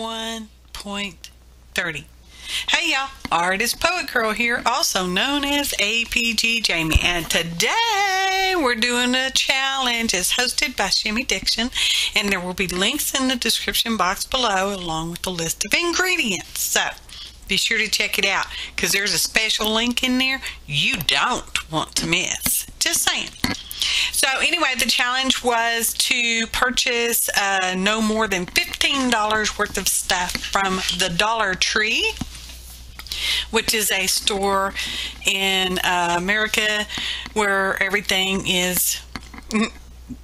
1.30. Hey y'all, Artist Poet Girl here, also known as APG Jamie, and today we're doing a challenge. It's hosted by Shemi Dixon, and there will be links in the description box below along with the list of ingredients. So be sure to check it out because there's a special link in there you don't want to miss. Just saying. So anyway, the challenge was to purchase no more than $15 worth of stuff from the Dollar Tree, which is a store in America where everything is,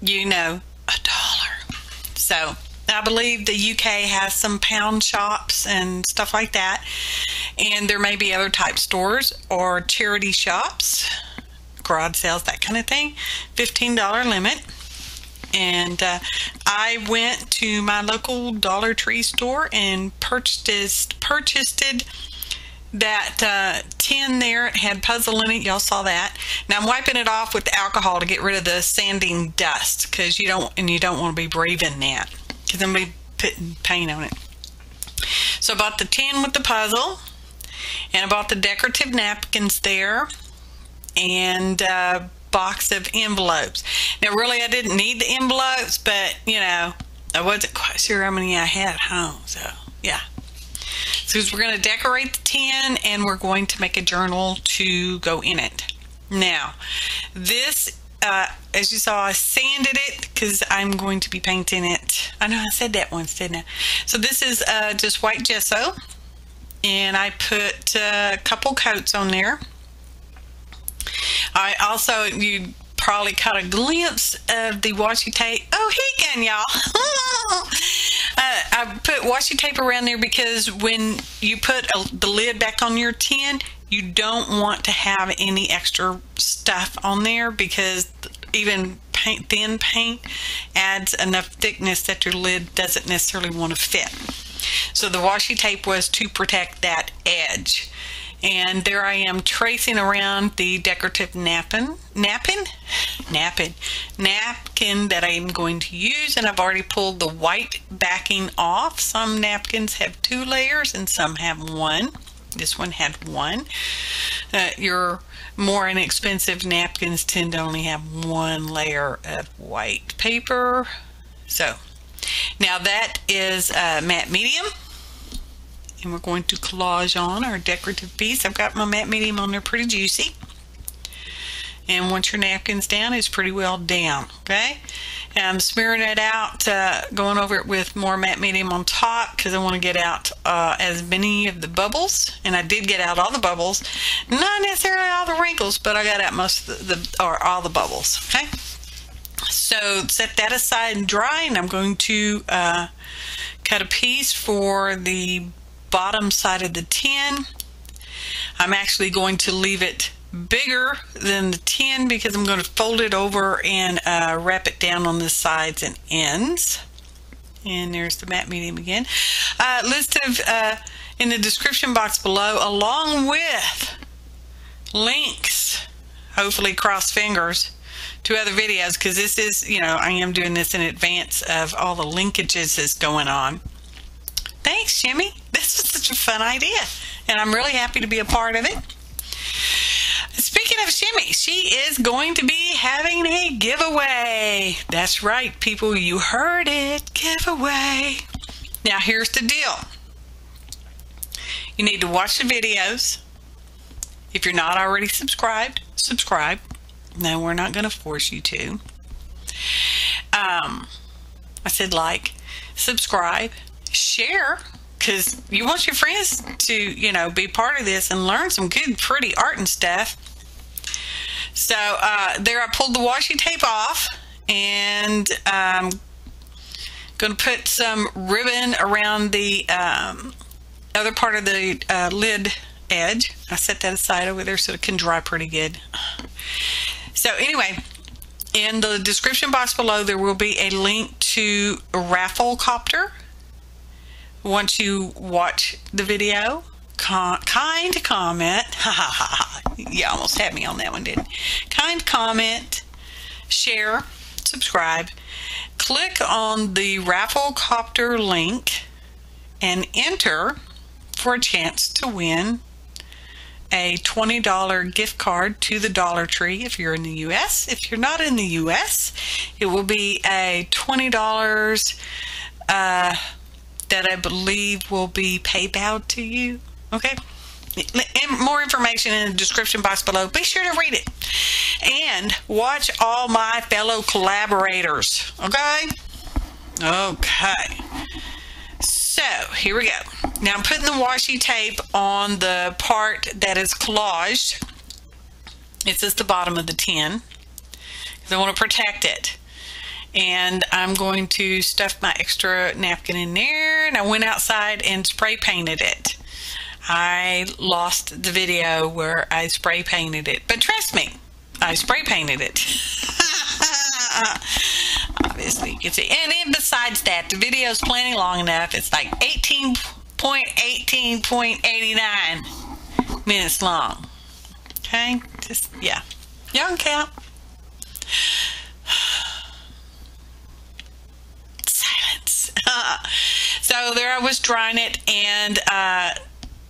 you know, $1. So I believe the UK has some pound shops and stuff like that, and there may be other type stores or charity shops, garage sales, that kind of thing. $15 limit. And I went to my local Dollar Tree store and purchased that tin there. It had puzzle in it. Y'all saw that. Now I'm wiping it off with alcohol to get rid of the sanding dust, because you don't want to be breathing that, because I'm going to be putting paint on it. So I bought the tin with the puzzle, and I bought the decorative napkins there, and a box of envelopes. Now really I didn't need the envelopes, but you know, I wasn't quite sure how many I had at home, so yeah. So we're going to decorate the tin, and we're going to make a journal to go in it. Now this, as you saw, I sanded it because I'm going to be painting it. I know I said that once, didn't I? So this is just white gesso, and I put a couple coats on there. I also, you probably caught a glimpse of the washi tape. Oh, he can, y'all. I put washi tape around there because when you put the lid back on your tin, you don't want to have any extra stuff on there, because even thin paint adds enough thickness that your lid doesn't necessarily want to fit. So the washi tape was to protect that edge. And there I am tracing around the decorative napkin that I am going to use. And I've already pulled the white backing off. Some napkins have 2 layers and some have 1. This one had 1. Your more inexpensive napkins tend to only have 1 layer of white paper. So now that is matte medium. And we're going to collage on our decorative piece. I've got my matte medium on there, pretty juicy. And once your napkin's down, it's pretty well down, okay? And I'm smearing it out, going over it with more matte medium on top, because I want to get out as many of the bubbles. And I did get out all the bubbles. Not necessarily all the wrinkles, but I got out most of all the bubbles, okay? So set that aside and dry, and I'm going to cut a piece for the bottom side of the tin. I'm actually going to leave it bigger than the tin because I'm going to fold it over and wrap it down on the sides and ends. And there's the matte medium again. List of in the description box below, along with links, hopefully cross fingers, to other videos, because this is, you know, I am doing this in advance of all the linkages that's going on. Thanks, Shemi. This was such a fun idea, and I'm really happy to be a part of it. Speaking of Shemi, she is going to be having a giveaway. That's right, people. You heard it. Giveaway. Now, here's the deal. You need to watch the videos. If you're not already subscribed, subscribe. No, we're not going to force you to. I said like, subscribe. Share, because you want your friends to, you know, be part of this and learn some good pretty art and stuff. So there I pulled the washi tape off, and I'm gonna put some ribbon around the other part of the lid edge. I set that aside over there so it can dry pretty good. So anyway, in the description box below there will be a link to Rafflecopter. Once you watch the video, kind comment, you almost had me on that one, didn't you? Kind comment, share, subscribe, click on the Rafflecopter link, and enter for a chance to win a $20 gift card to the Dollar Tree if you're in the US. If you're not in the US, it will be a $20 that I believe will be PayPal to you. Okay? And more information in the description box below. Be sure to read it. And watch all my fellow collaborators. Okay? Okay. So, here we go. Now, I'm putting the washi tape on the part that is collaged. It's at the bottom of the tin, because I want to protect it. And I'm going to stuff my extra napkin in there. And I went outside and spray painted it. I lost the video where I spray painted it, but trust me, I spray painted it. Obviously you can see. And then besides that, the video is plenty long enough. It's like 18.89 minutes long. Okay, just, yeah, y'all can count. Silence. So there I was drying it, and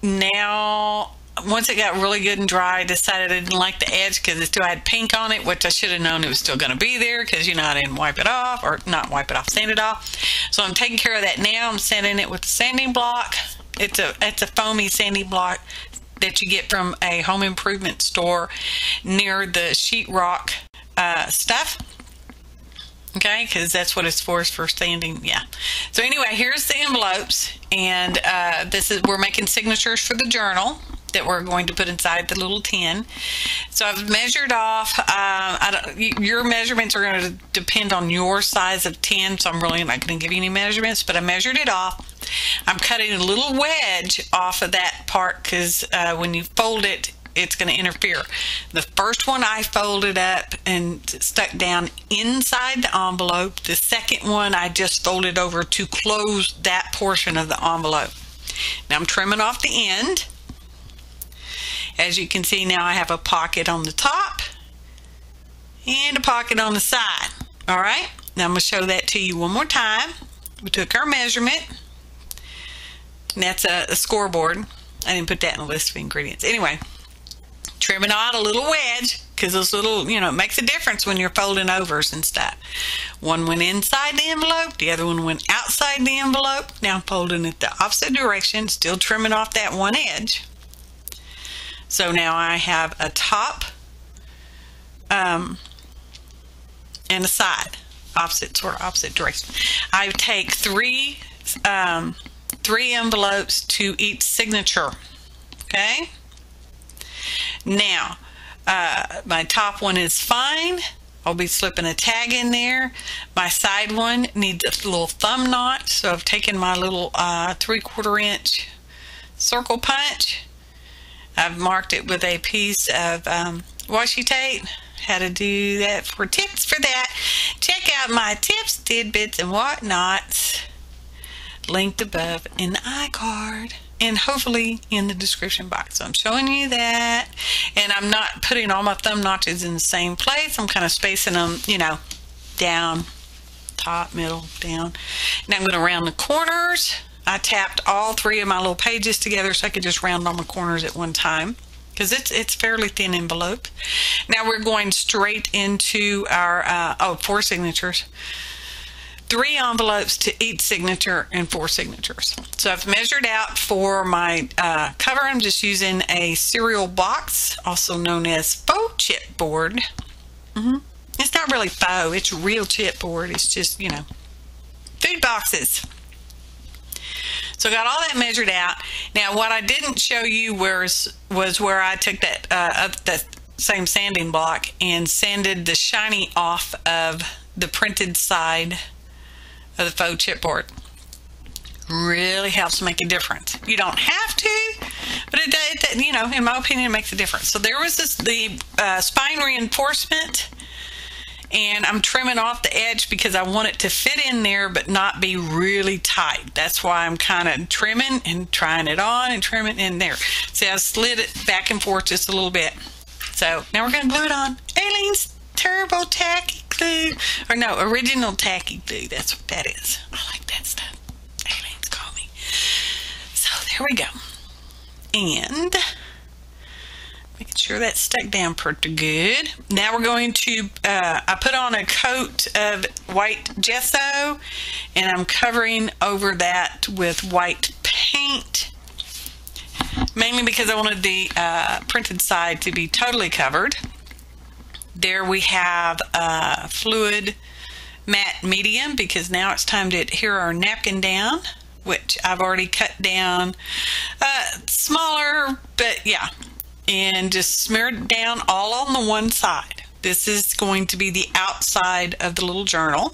now once it got really good and dry, I decided I didn't like the edge because it still had pink on it, which I should have known it was still going to be there because, you know, I didn't wipe it off, or not wipe it off, sand it off. So I'm taking care of that now. I'm sanding it with a sanding block. It's a foamy sanding block that you get from a home improvement store near the sheetrock stuff. Okay, because that's what it's for, is for sanding. Yeah. So anyway, here's the envelopes, and this is, we're making signatures for the journal that we're going to put inside the little tin. So I've measured off. Your measurements are going to depend on your size of tin, so I'm really not going to give you any measurements, but I measured it off. I'm cutting a little wedge off of that part because when you fold it, it's going to interfere. The first one I folded up and stuck down inside the envelope. The second one I just folded over to close that portion of the envelope. Now I'm trimming off the end. As you can see, now I have a pocket on the top and a pocket on the side. All right, now I'm going to show that to you one more time. We took our measurement, and that's a scoreboard. I didn't put that in the list of ingredients. Anyway, trimming out a little wedge, because those little, you know, it makes a difference when you're folding overs and stuff. One went inside the envelope, the other one went outside the envelope. Now I'm folding it the opposite direction, still trimming off that one edge. So now I have a top and a side, sort of opposite direction. I take three envelopes to each signature. Okay. Now, my top one is fine. I'll be slipping a tag in there. My side one needs a little thumb notch, so I've taken my little 3/4 inch circle punch. I've marked it with a piece of washi tape. How to do that for tips for that. Check out my tips, tidbits, and whatnots linked above in the iCard. And hopefully in the description box. So I'm showing you that, and I'm not putting all my thumb notches in the same place. I'm kind of spacing them, you know, down, top, middle, down. Now I'm going to round the corners. I tapped all three of my little pages together so I could just round all my corners at one time, because it's fairly thin envelope. Now we're going straight into our four signatures. 3 envelopes to each signature and 4 signatures. So I've measured out for my cover. I'm just using a cereal box, also known as faux chipboard. It's not really faux, it's real chipboard. It's just, you know, food boxes. So I got all that measured out. Now what I didn't show you was where I took that that same sanding block and sanded the shiny off of the printed side of the faux chipboard. Really helps make a difference. You don't have to, but it you know, in my opinion, it makes a difference. So there was the spine reinforcement, and I'm trimming off the edge because I want it to fit in there but not be really tight. That's why I'm kind of trimming and trying it on and trimming in there. See, I slid it back and forth just a little bit. So now we're going to glue it on. Ailens Turbo Tacky Glue, or no, Original Tacky Glue, that's what that is. I like that stuff. Ailens, call me. Here we go. And making sure that's stuck down pretty good. Now we're going to, I put on a coat of white gesso and I'm covering over that with white paint, mainly because I wanted the printed side to be totally covered. There we have fluid matte medium, because now it's time to adhere our napkin down, which I've already cut down smaller, but yeah, and just smear it down all on the one side. This is going to be the outside of the little journal.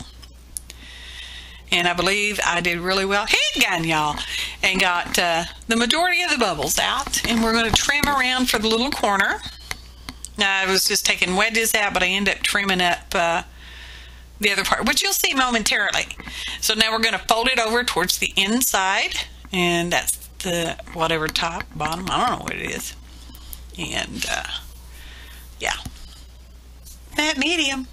And I believe I did really well, head gun, y'all, and got the majority of the bubbles out. And we're going to trim around for the little corner. Now I was just taking wedges out, but I ended up trimming up the other part, which you'll see momentarily. So now we're going to fold it over towards the inside, and that's the whatever top, bottom, I don't know what it is. And yeah, that medium.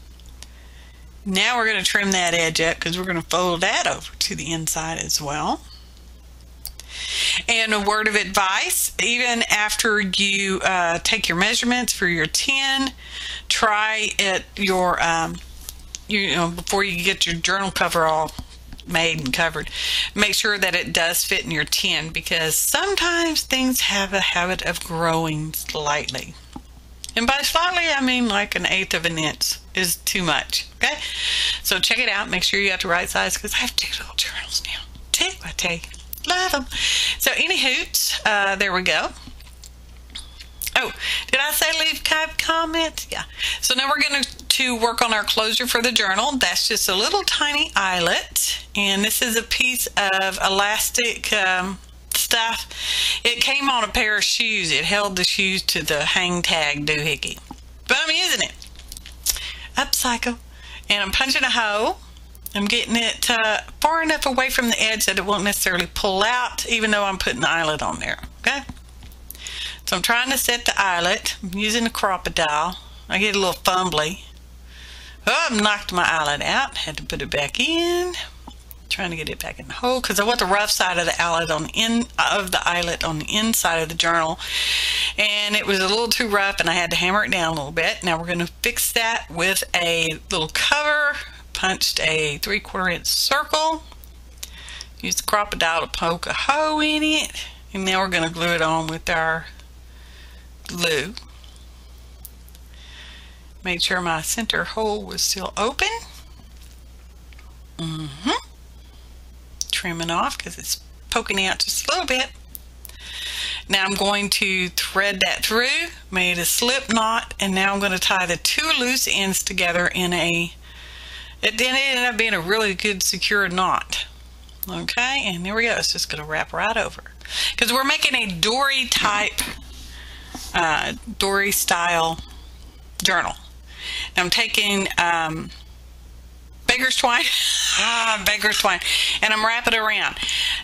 Now we're going to trim that edge up because we're going to fold that over to the inside as well. And a word of advice, even after you take your measurements for your tin, try it your, you know, before you get your journal cover all made and covered, make sure that it does fit in your tin, because sometimes things have a habit of growing slightly. And by slightly, I mean like 1/8 of an inch is too much, okay? So check it out. Make sure you have the right size, because I have 2 little journals now. 2, I tell you. Love them. So any hoots, there we go. Oh, did I say leave comments? Yeah. So now we're going to work on our closure for the journal. That's just a little tiny eyelet. And this is a piece of elastic stuff. It came on a pair of shoes. It held the shoes to the hang tag doohickey. Bum, isn't it? Upcycle. And I'm punching a hole. I'm getting it far enough away from the edge that it won't necessarily pull out, even though I'm putting the eyelet on there. Okay? So I'm trying to set the eyelet. I'm using a crop-a-doll. I get a little fumbly. Oh, I've knocked my eyelet out. Had to put it back in. Trying to get it back in the hole because I want the rough side of the eyelet on the end of the eyelet on the inside of the journal, and it was a little too rough, and I had to hammer it down a little bit. Now we're going to fix that with a little cover. Punched a 3/4 inch circle. Use the crop-a-doll to poke a hole in it, and now we're going to glue it on with our glue. Made sure my center hole was still open. Trimming off because it's poking out just a little bit. Now I'm going to thread that through, made a slip knot, and now I'm going to tie the 2 loose ends together in a, it ended up being a really good secure knot. Okay, and there we go. It's just going to wrap right over because we're making a Dorie type, Dorie style journal. Now I'm taking Baker's twine, Baker's twine, and I'm wrapping it around.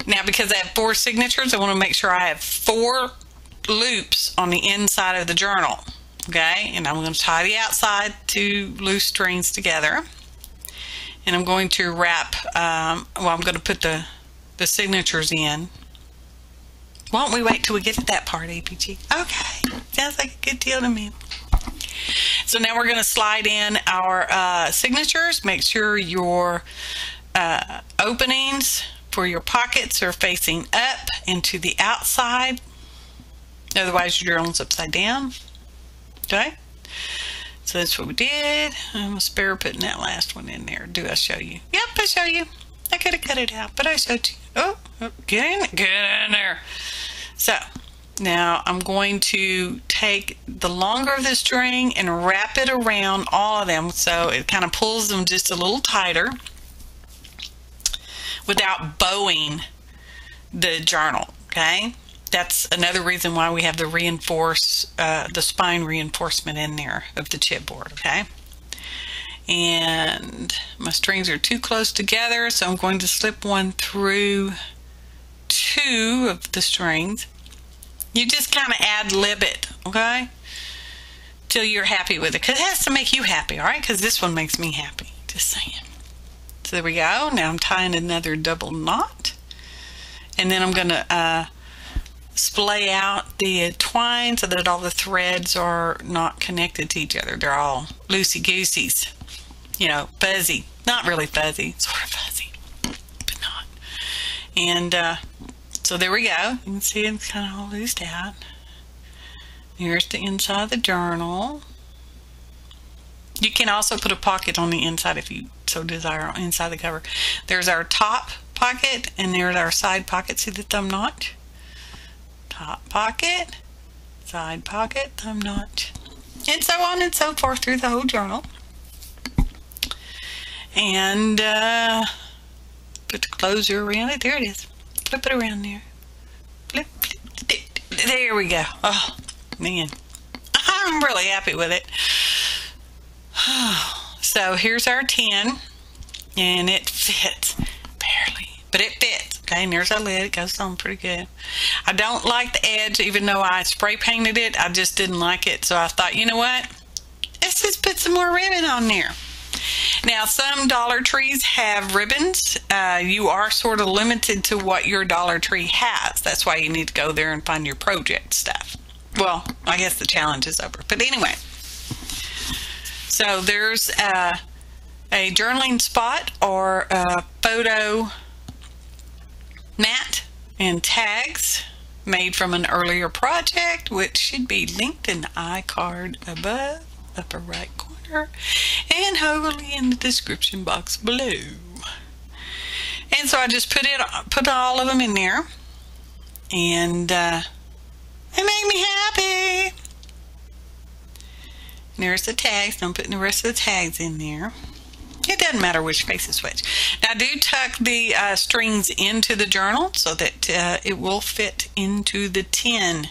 Now because I have 4 signatures, I want to make sure I have 4 loops on the inside of the journal, okay? And I'm going to tie the outside 2 loose strings together, and I'm going to wrap, well, I'm going to put the signatures in. Why don't we wait till we get to that part, APG? Okay, sounds like a good deal to me. So now we're going to slide in our signatures. Make sure your openings for your pockets are facing up and to the outside. Otherwise, your journal's upside down. Okay? So that's what we did. I'm going to spare putting that last one in there. Do I show you? Yep, I show you. I could have cut it out, but I showed you. Oh, oh, get in there. So now I'm going to take the longer of the string and wrap it around all of them so it kind of pulls them just a little tighter without bowing the journal, okay? That's another reason why we have the the spine reinforcement in there of the chipboard, okay? And my strings are too close together, so I'm going to slip 1 through 2 of the strings. You just kind of ad-lib it, okay? Till you're happy with it. Because it has to make you happy, all right? Because this one makes me happy. Just saying. So there we go. Now I'm tying another double knot. And then I'm going to splay out the twine so that all the threads are not connected to each other. They're all loosey-gooseys, you know, fuzzy. Not really fuzzy, sort of fuzzy, but not. And so there we go. You can see it's kind of all loosed out. Here's the inside of the journal. You can also put a pocket on the inside if you so desire, inside the cover. There's our top pocket and there's our side pocket. See the thumb notch? Top pocket, side pocket, thumb notch, and so on and so forth through the whole journal. And put the closure around it. There it is. Flip it around there. Flip, flip, flip. There we go. Oh, man. I'm really happy with it. So here's our 10, and it fits barely, but it fits. Okay, and there's our lid. It goes on pretty good. I don't like the edge, even though I spray painted it. I just didn't like it, so I thought, you know what? Let's just put some more ribbon on there. Now, some Dollar Trees have ribbons. You are sort of limited to what your Dollar Tree has. That's why you need to go there and find your project stuff. Well, I guess the challenge is over, but anyway. So there's a journaling spot or a photo mat and tags made from an earlier project, which should be linked in the iCard above, upper right corner, and hopefully in the description box below. And so I just put all of them in there, and it made me happy. There's the tags. I'm putting the rest of the tags in there. It doesn't matter which face is which. Now, I do tuck the strings into the journal so that it will fit into the tin.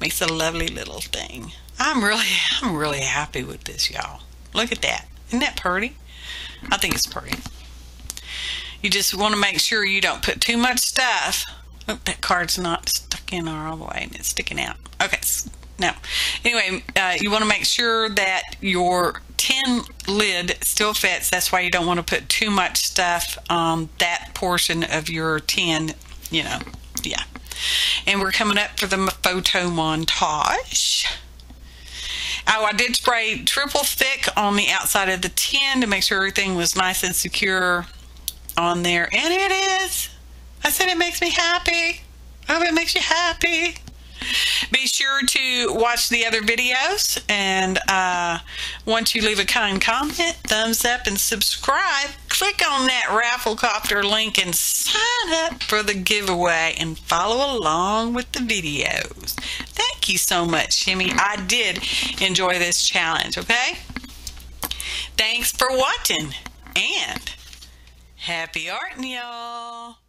Makes a lovely little thing. I'm really happy with this, y'all. Look at that. Isn't that pretty? I think it's pretty. You just want to make sure you don't put too much stuff. Oh, that card's not stuck in all the way, and it's sticking out. Okay. Now, anyway, you want to make sure that your tin lid still fits. That's why you don't want to put too much stuff on that portion of your tin, you know. Yeah. And we're coming up for the photo montage. Oh, I did spray triple thick on the outside of the tin to make sure everything was nice and secure on there. And it is. I said it makes me happy. I hope it makes you happy. Be sure to watch the other videos, and once you leave a kind comment, thumbs up, and subscribe, click on that Rafflecopter link and sign up for the giveaway and follow along with the videos. Thank you so much, Shemi. I did enjoy this challenge, okay? Thanks for watching, and happy arting, y'all.